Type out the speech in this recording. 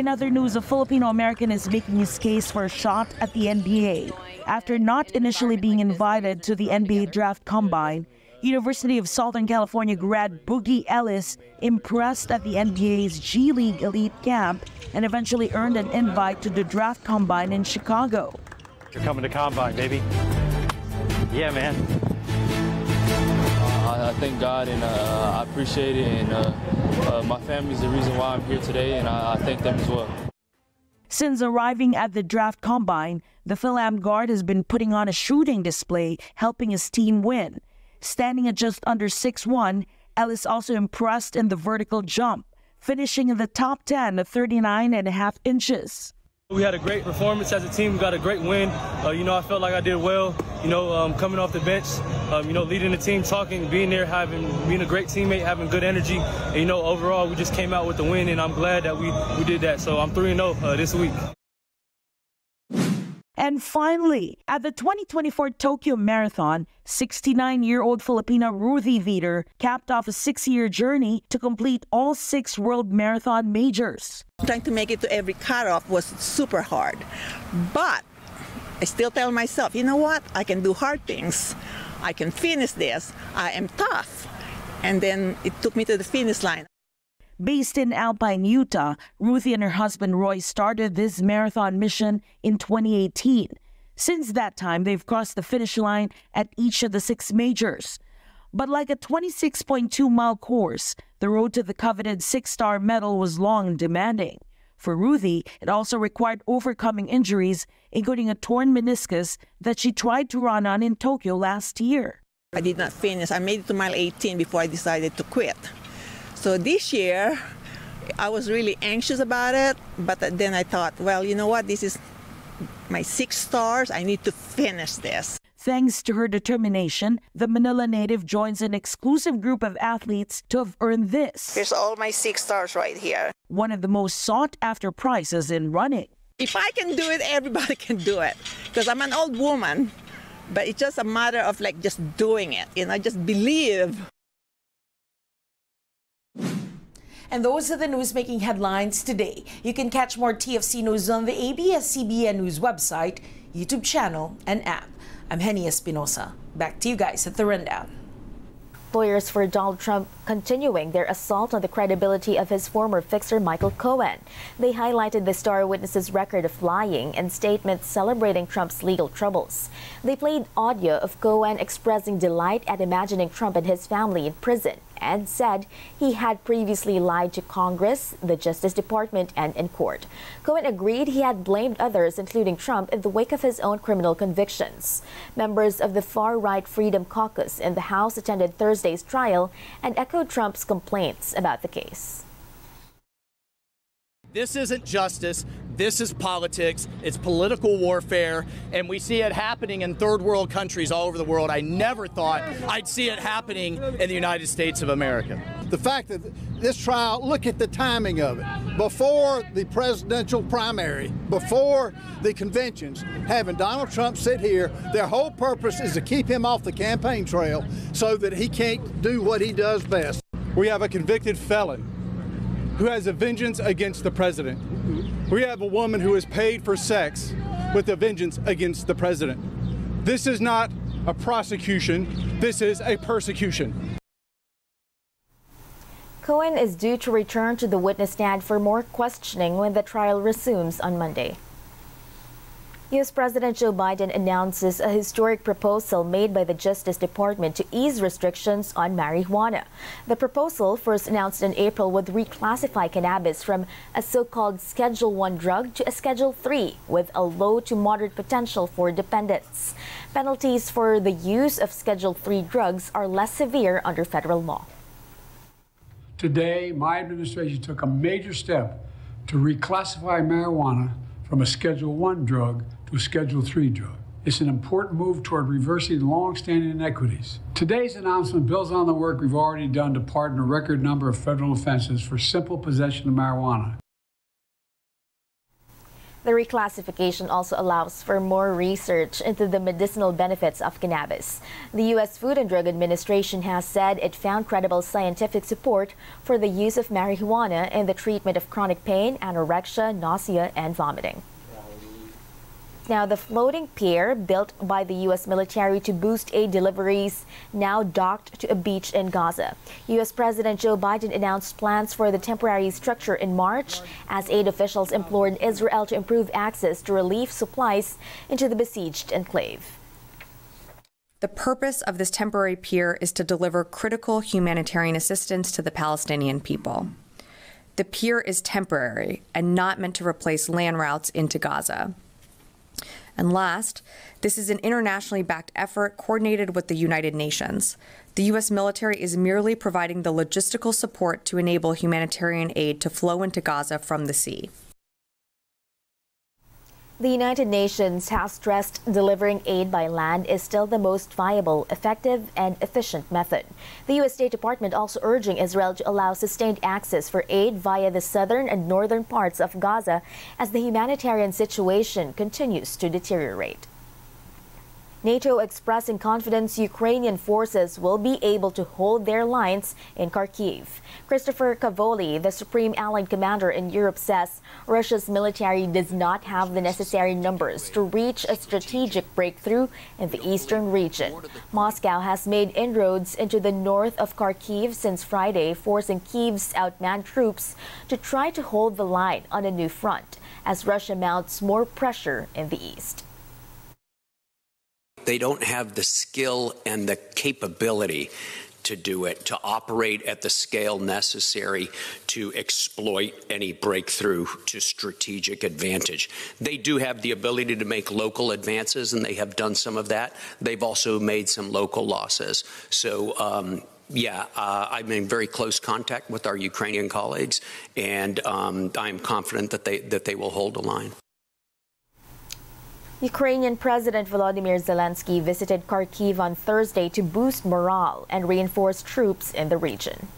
In other news, a Filipino American is making his case for a shot at the NBA. After not initially being invited to the NBA draft combine, University of Southern California grad Boogie Ellis impressed at the NBA's G League Elite Camp and eventually earned an invite to the draft combine in Chicago. You're coming to combine, baby. Yeah, man. I thank God, and I appreciate it, and my family's the reason why I'm here today, and I thank them as well. Since arriving at the draft combine, the Phil-Am guard has been putting on a shooting display, helping his team win. Standing at just under 6'1", Ellis also impressed in the vertical jump, finishing in the top 10 at 39.5 inches. We had a great performance as a team. We got a great win. You know, I felt like I did well, you know, coming off the bench, you know, leading the team, talking, being there, being a great teammate, having good energy. And, you know, overall, we just came out with the win, and I'm glad that we did that. So I'm 3-0 this week. And finally, at the 2024 Tokyo Marathon, 69-year-old Filipina Ruthie Viter capped off a 6-year journey to complete all 6 World Marathon majors. Trying to make it to every cutoff was super hard, but I still tell myself, you know what, I can do hard things. I can finish this. I am tough. And then it took me to the finish line. Based in Alpine, Utah, Ruthie and her husband Roy started this marathon mission in 2018. Since that time, they've crossed the finish line at each of the 6 majors. But like a 26.2-mile course, the road to the coveted 6-star medal was long and demanding. For Ruthie, it also required overcoming injuries, including a torn meniscus that she tried to run on in Tokyo last year. I did not finish. I made it to mile 18 before I decided to quit. So this year, I was really anxious about it, but then I thought, well, you know what, this is my 6 stars, I need to finish this. Thanks to her determination, the Manila native joins an exclusive group of athletes to have earned this. Here's all my 6 stars right here. One of the most sought-after prizes in running. If I can do it, everybody can do it, because I'm an old woman, but it's just a matter of like just doing it, and I just believe. And those are the news making headlines today. You can catch more TFC news on the ABS-CBN News website, YouTube channel, and app. I'm Henny Espinosa. Back to you guys at the rundown. Lawyers for Donald Trump continuing their assault on the credibility of his former fixer, Michael Cohen. They highlighted the star witness's record of lying and statements celebrating Trump's legal troubles. They played audio of Cohen expressing delight at imagining Trump and his family in prison, and said he had previously lied to Congress, the Justice Department, and in court. Cohen agreed he had blamed others, including Trump, in the wake of his own criminal convictions. Members of the far-right Freedom Caucus in the House attended Thursday's trial and echoed Trump's complaints about the case. This isn't justice. This is politics. It's political warfare. And we see it happening in third world countries all over the world. I never thought I'd see it happening in the United States of America. The fact that this trial, look at the timing of it. Before the presidential primary, before the conventions, having Donald Trump sit here, their whole purpose is to keep him off the campaign trail so that he can't do what he does best. We have a convicted felon who has a vengeance against the president. We have a woman who is paid for sex with a vengeance against the president. This is not a prosecution. This is a persecution. Cohen is due to return to the witness stand for more questioning when the trial resumes on Monday. U.S. President Joe Biden announces a historic proposal made by the Justice Department to ease restrictions on marijuana. The proposal, first announced in April, would reclassify cannabis from a so-called Schedule I drug to a Schedule III with a low to moderate potential for dependence. Penalties for the use of Schedule III drugs are less severe under federal law. Today, my administration took a major step to reclassify marijuana from a Schedule I drug to a Schedule III drug. It's an important move toward reversing long-standing inequities. Today's announcement builds on the work we've already done to pardon a record number of federal offenses for simple possession of marijuana. The reclassification also allows for more research into the medicinal benefits of cannabis. The U.S. Food and Drug Administration has said it found credible scientific support for the use of marijuana in the treatment of chronic pain, anorexia, nausea, and vomiting. Now, the floating pier built by the U.S. military to boost aid deliveries now docked to a beach in Gaza. U.S. President Joe Biden announced plans for the temporary structure in March as aid officials implored Israel to improve access to relief supplies into the besieged enclave. The purpose of this temporary pier is to deliver critical humanitarian assistance to the Palestinian people. The pier is temporary and not meant to replace land routes into Gaza. And last, this is an internationally backed effort coordinated with the United Nations. The U.S. military is merely providing the logistical support to enable humanitarian aid to flow into Gaza from the sea. The United Nations has stressed delivering aid by land is still the most viable, effective, and efficient method. The U.S. State Department also urging Israel to allow sustained access for aid via the southern and northern parts of Gaza as the humanitarian situation continues to deteriorate. NATO expressing confidence Ukrainian forces will be able to hold their lines in Kharkiv. Christopher Cavoli, the Supreme Allied Commander in Europe, says Russia's military does not have the necessary numbers to reach a strategic breakthrough in the eastern region. Moscow has made inroads into the north of Kharkiv since Friday, forcing Kyiv's outmanned troops to try to hold the line on a new front as Russia mounts more pressure in the east. They don't have the skill and the capability to do it, to operate at the scale necessary to exploit any breakthrough to strategic advantage. They do have the ability to make local advances, and they have done some of that. They've also made some local losses. So, I'm in very close contact with our Ukrainian colleagues, and I'm confident that they will hold a line. Ukrainian President Volodymyr Zelensky visited Kharkiv on Thursday to boost morale and reinforce troops in the region.